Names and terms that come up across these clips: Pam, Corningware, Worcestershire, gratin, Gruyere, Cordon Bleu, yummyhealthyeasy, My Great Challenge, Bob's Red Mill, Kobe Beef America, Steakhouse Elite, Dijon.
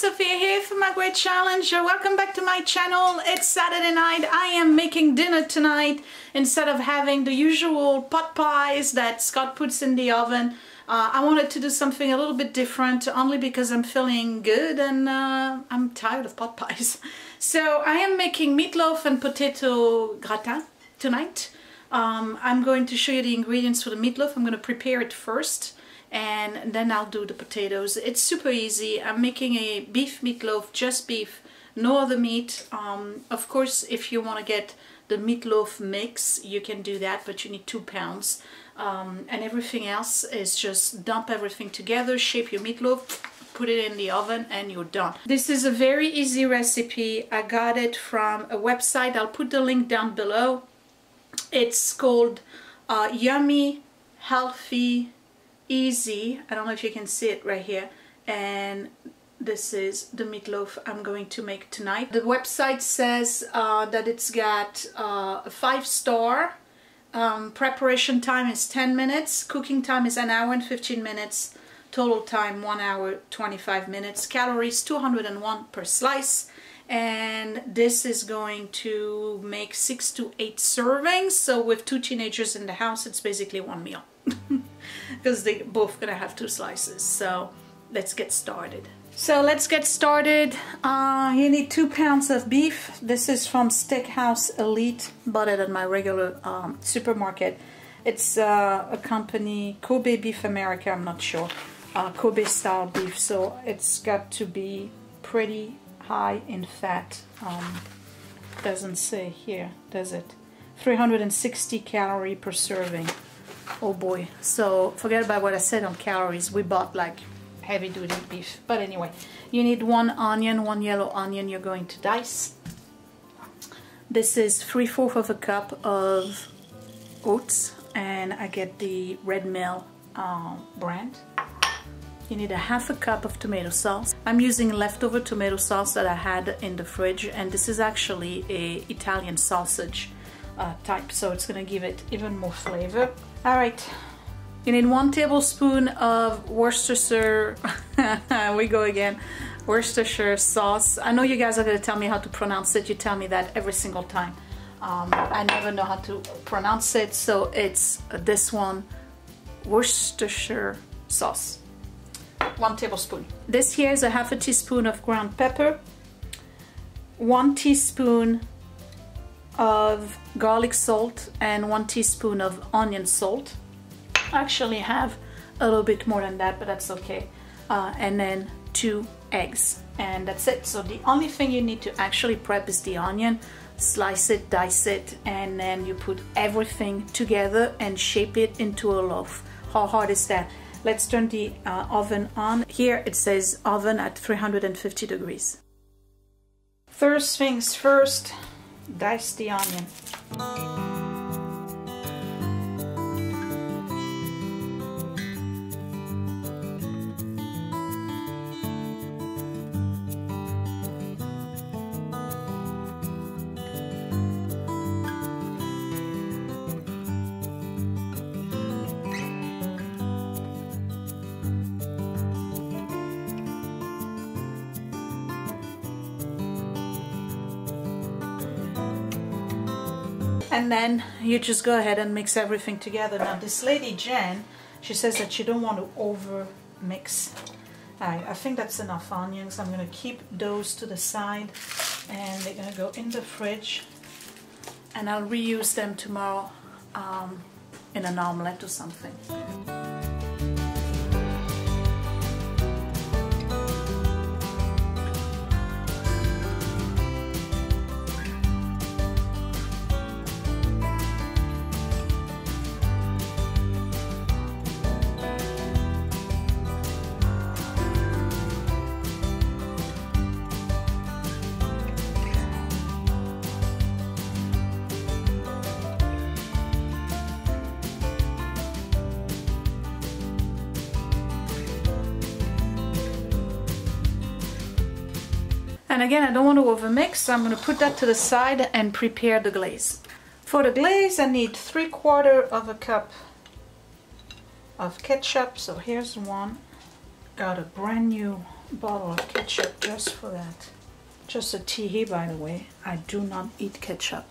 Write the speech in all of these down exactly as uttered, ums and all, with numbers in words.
Sophia here for My Great Challenge. Welcome back to my channel. It's Saturday night. I am making dinner tonight. Instead of having the usual pot pies that Scott puts in the oven, uh, I wanted to do something a little bit different, only because I'm feeling good and uh, I'm tired of pot pies. So I am making meatloaf and potato gratin tonight. Um, I'm going to show you the ingredients for the meatloaf. I'm going to prepare it first, and then I'll do the potatoes. It's super easy. I'm making a beef meatloaf, just beef, no other meat. Um, of course, if you want to get the meatloaf mix, you can do that, but you need two pounds. Um, and everything else is just dump everything together, shape your meatloaf, put it in the oven, and you're done. This is a very easy recipe. I got it from a website. I'll put the link down below. It's called uh, Yummy, Healthy, Easy. I don't know if you can see it right here, and this is the meatloaf I'm going to make tonight. The website says uh, that it's got uh, a five star, um, preparation time is ten minutes, cooking time is an hour and fifteen minutes, total time one hour twenty-five minutes, calories two hundred and one per slice, and this is going to make six to eight servings. So with two teenagers in the house, it's basically one meal. Because they both gonna have two slices. So let's get started. So let's get started. Uh, you need two pounds of beef. This is from Steakhouse Elite. Bought it at my regular um, supermarket. It's uh, a company, Kobe Beef America, I'm not sure. Uh, Kobe style beef, so it's got to be pretty high in fat. Um, doesn't say here, does it? three hundred sixty calories per serving. Oh boy, so forget about what I said on calories. We bought like heavy duty beef. But anyway, you need one onion, one yellow onion you're going to dice. This is three-fourths of a cup of oats, and I get the Red Mill uh, brand. You need a half a cup of tomato sauce. I'm using leftover tomato sauce that I had in the fridge, and this is actually a Italian sausage uh, type, so it's gonna give it even more flavor. All right, you need one tablespoon of Worcestershire, we go again, Worcestershire sauce. I know you guys are gonna tell me how to pronounce it. You tell me that every single time. Um, I never know how to pronounce it, so it's this one, Worcestershire sauce, one tablespoon. This here is a half a teaspoon of ground pepper, one teaspoon of garlic salt, and one teaspoon of onion salt. I actually have a little bit more than that, but that's okay. Uh, and then two eggs, and that's it. So the only thing you need to actually prep is the onion. Slice it, dice it, and then you put everything together and shape it into a loaf. How hard is that? Let's turn the uh, oven on. Here it says oven at three hundred fifty degrees. First things first, dice the onion. And then you just go ahead and mix everything together. Now this lady, Jen, she says that you don't want to over mix. Right, I think that's enough onions. I'm going to keep those to the side, and they're going to go in the fridge, and I'll reuse them tomorrow um, in an omelette or something. And again, I don't want to overmix, so I'm going to put that to the side and prepare the glaze. For the glaze, I need three quarter of a cup of ketchup. So here's one, got a brand new bottle of ketchup just for that. Just a teehee, by the way. I do not eat ketchup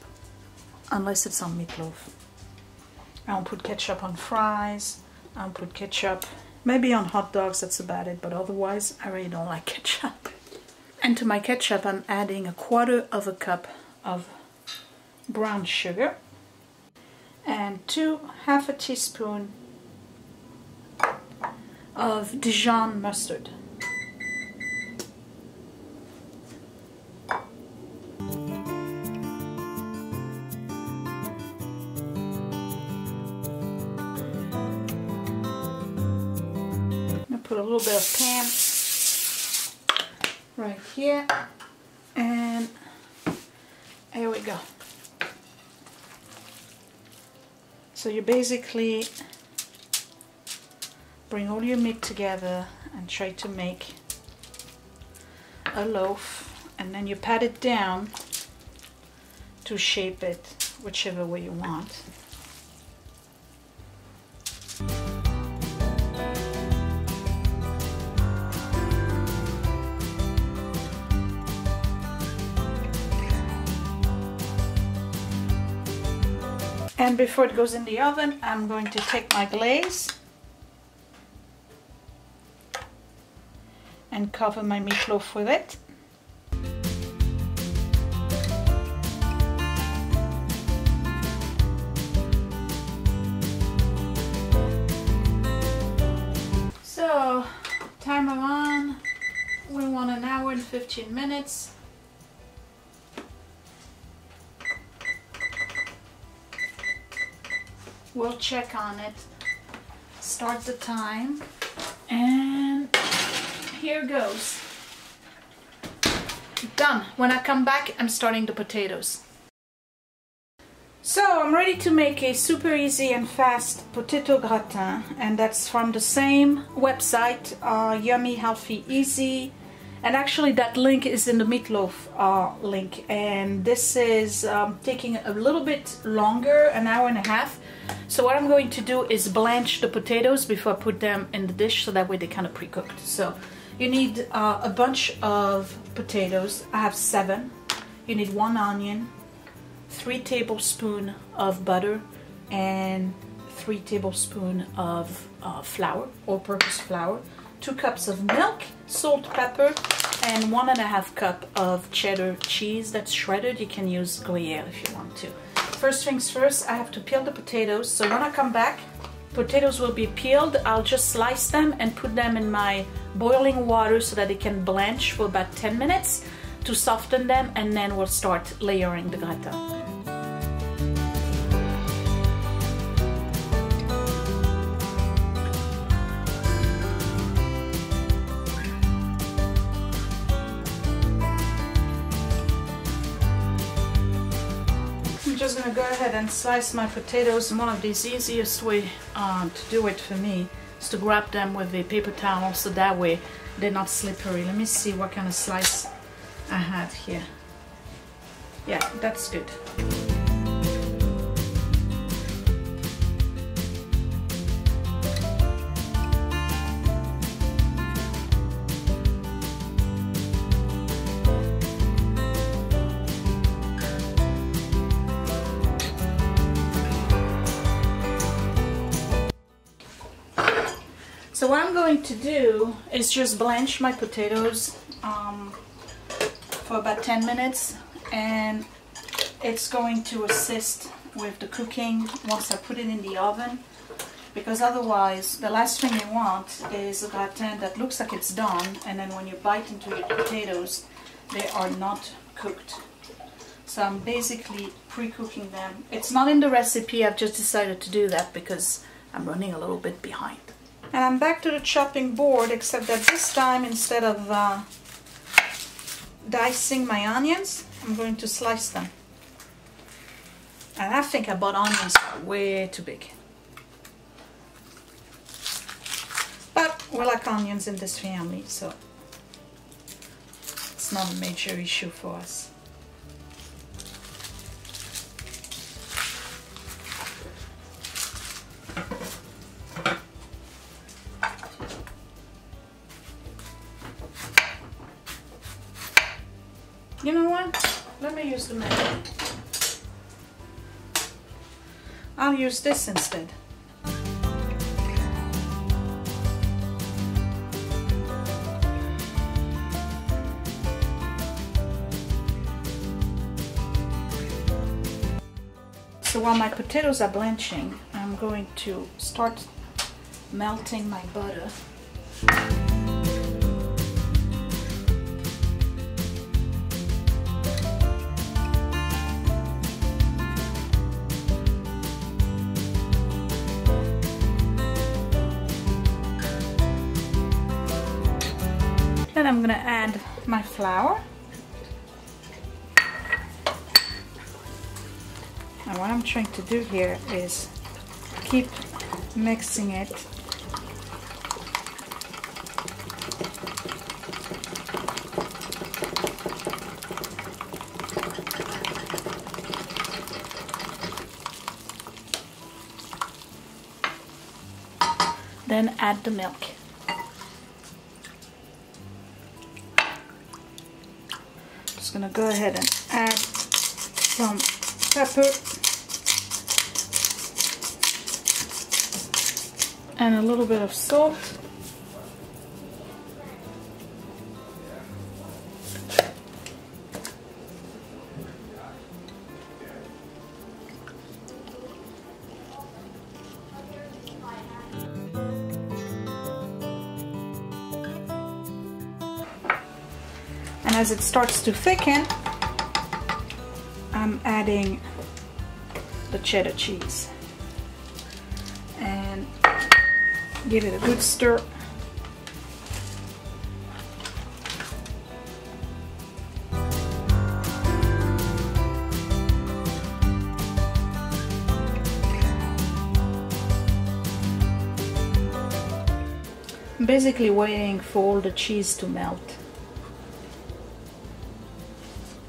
unless it's on meatloaf. I don't put ketchup on fries. I don't put ketchup maybe on hot dogs, that's about it, but otherwise I really don't like ketchup. And to my ketchup I'm adding a quarter of a cup of brown sugar and two half a teaspoon of Dijon mustard. Put a little bit of Pam right here, and here we go. So you basically bring all your meat together and try to make a loaf, and then you pat it down to shape it whichever way you want. And before it goes in the oven, I'm going to take my glaze and cover my meatloaf with it. So, timer on. We want an hour and fifteen minutes. We'll check on it, start the time, and here goes. Done. When I come back, I'm starting the potatoes. So I'm ready to make a super easy and fast potato gratin, and that's from the same website, uh, Yummy Healthy Easy. And actually that link is in the meatloaf uh, link, and this is um, taking a little bit longer, an hour and a half. So what I'm going to do is blanch the potatoes before I put them in the dish, so that way they kind of pre-cooked. So you need uh, a bunch of potatoes. I have seven. You need one onion, three tablespoons of butter, and three tablespoons of uh, flour, all-purpose flour, two cups of milk, salt, pepper, and one and a half cup of cheddar cheese that's shredded. You can use Gruyere if you want to. First things first, I have to peel the potatoes. So when I come back, potatoes will be peeled. I'll just slice them and put them in my boiling water so that they can blanch for about ten minutes to soften them, and then we'll start layering the gratin. I'm just going to go ahead and slice my potatoes, and one of these easiest way um, to do it for me is to grab them with a paper towel, so that way they're not slippery. Let me see what kind of slice I have here. Yeah, that's good. So what I'm going to do is just blanch my potatoes um, for about ten minutes, and it's going to assist with the cooking once I put it in the oven, because otherwise the last thing you want is a gratin that looks like it's done, and then when you bite into your potatoes they are not cooked. So I'm basically pre-cooking them. It's not in the recipe, I've just decided to do that because I'm running a little bit behind. And I'm back to the chopping board, except that this time, instead of uh, dicing my onions, I'm going to slice them. And I think I bought onions way too big. But we like onions in this family, so it's not a major issue for us. You know what? Let me use the middle. I'll use this instead. So while my potatoes are blanching, I'm going to start melting my butter. Then I'm going to add my flour. And what I'm trying to do here is keep mixing it. Then add the milk. Just gonna go ahead and add some pepper. And a little bit of salt. And as it starts to thicken, I'm adding the cheddar cheese. And give it a good stir. I'm basically waiting for all the cheese to melt.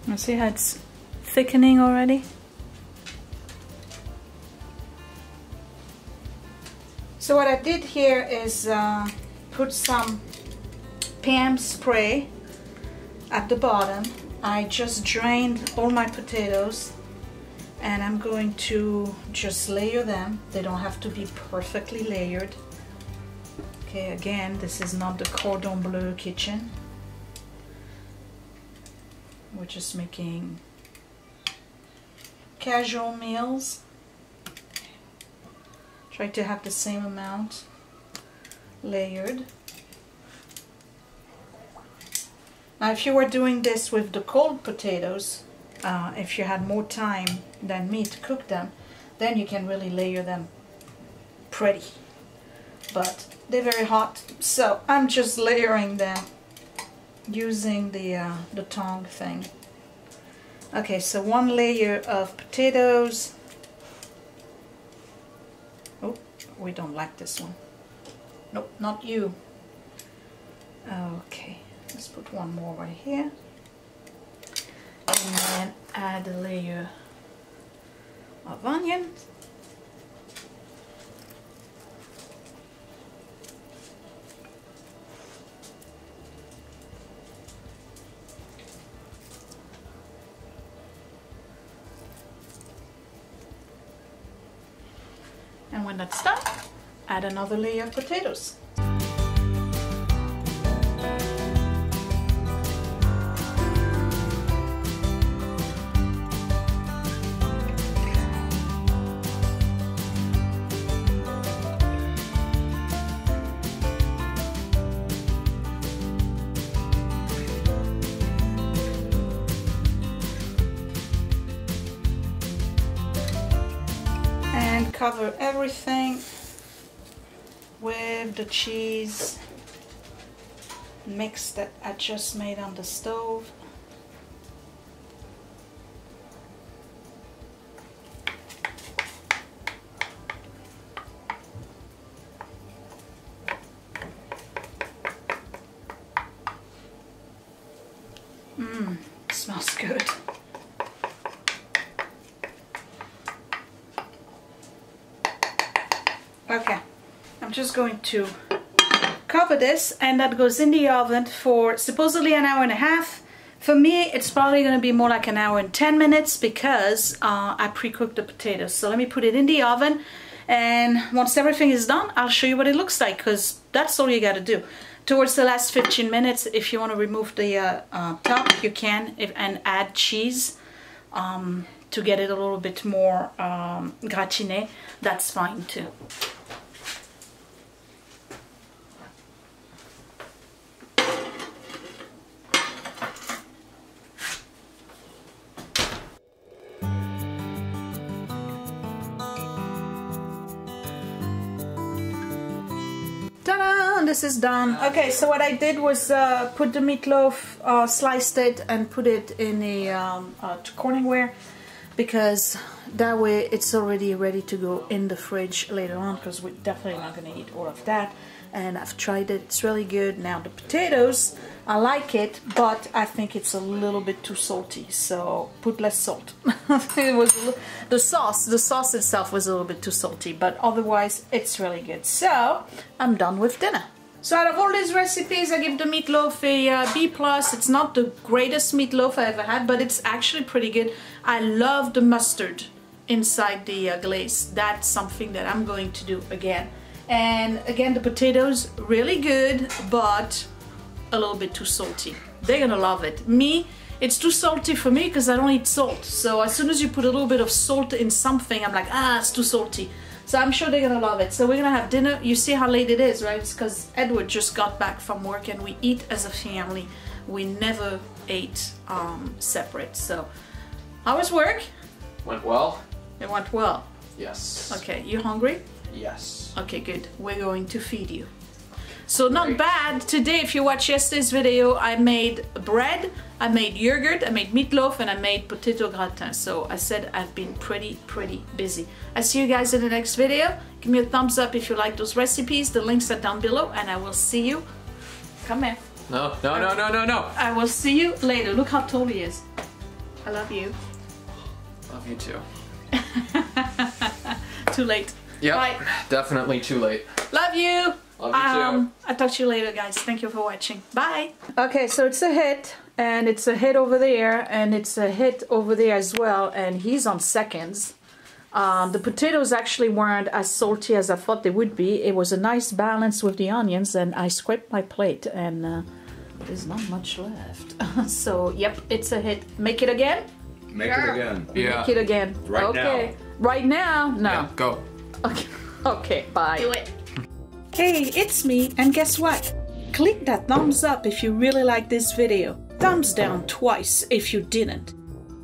You see how it's thickening already? So what I did here is uh, put some Pam spray at the bottom. I just drained all my potatoes and I'm going to just layer them. They don't have to be perfectly layered. Okay, again, this is not the Cordon Bleu kitchen. We're just making casual meals. Try to have the same amount layered. Now if you were doing this with the cold potatoes, uh, if you had more time than me to cook them, then you can really layer them pretty. But they're very hot, so I'm just layering them using the, uh, the tong thing. Okay, so one layer of potatoes. Oh, we don't like this one. Nope, not you. Okay, let's put one more right here. And then add a layer of onion. And when that's done, add another layer of potatoes. Cover everything with the cheese mix that I just made on the stove. Mmm, smells good. Okay, I'm just going to cover this and that goes in the oven for supposedly an hour and a half. For me, it's probably going to be more like an hour and ten minutes because uh, I pre-cooked the potatoes. So let me put it in the oven, and once everything is done, I'll show you what it looks like, because that's all you got to do. Towards the last fifteen minutes, if you want to remove the uh, uh, top, you can, if, and add cheese um, to get it a little bit more um, gratiné. That's fine too. This is done. Okay, so what I did was uh, put the meatloaf, uh, sliced it, and put it in the um, uh, Corningware, because that way it's already ready to go in the fridge later on, because we're definitely not going to eat all of that. And I've tried it, it's really good. Now the potatoes, I like it, but I think it's a little bit too salty, so put less salt. It was the sauce, the sauce itself was a little bit too salty, but otherwise it's really good. So I'm done with dinner. So out of all these recipes, I give the meatloaf a uh, B plus. It's not the greatest meatloaf I ever had, but it's actually pretty good. I love the mustard inside the uh, glaze. That's something that I'm going to do again. And again, the potatoes, really good, but a little bit too salty. They're gonna love it. Me, it's too salty for me because I don't eat salt. So as soon as you put a little bit of salt in something, I'm like, ah, it's too salty. So I'm sure they're gonna love it. So we're gonna have dinner. You see how late it is, right? It's because Edward just got back from work, and we eat as a family. We never ate um, separate. So how was work? Went well. It went well? Yes. Okay, you hungry? Yes. Okay, good. We're going to feed you. So not Great. bad. Today, if you watch yesterday's video, I made bread, I made yogurt, I made meatloaf, and I made potato gratin. So I said I've been pretty, pretty busy. I see you guys in the next video. Give me a thumbs up if you like those recipes. The links are down below, and I will see you. Come here. No, no, I, no, no, no, no. I will see you later. Look how tall he is. I love you. Love you too. Too late. Yeah, definitely too late. Love you. Love you um, too. I'll talk to you later, guys. Thank you for watching. Bye. Okay, so it's a hit, and it's a hit over there, and it's a hit over there as well, and he's on seconds. Um, the potatoes actually weren't as salty as I thought they would be. It was a nice balance with the onions, and I scraped my plate, and uh, there's not much left. So, yep, it's a hit. Make it again? Make yeah. it again. Yeah. Make it again. Right okay. now. Okay. Right now? No. Yeah, go. Okay. Okay, bye. Do it. Hey, it's me, and guess what? Click that thumbs up if you really like this video. Thumbs down twice if you didn't.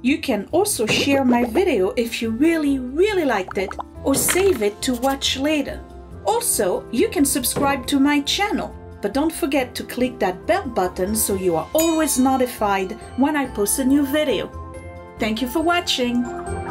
You can also share my video if you really, really liked it, or save it to watch later. Also, you can subscribe to my channel, but don't forget to click that bell button so you are always notified when I post a new video. Thank you for watching.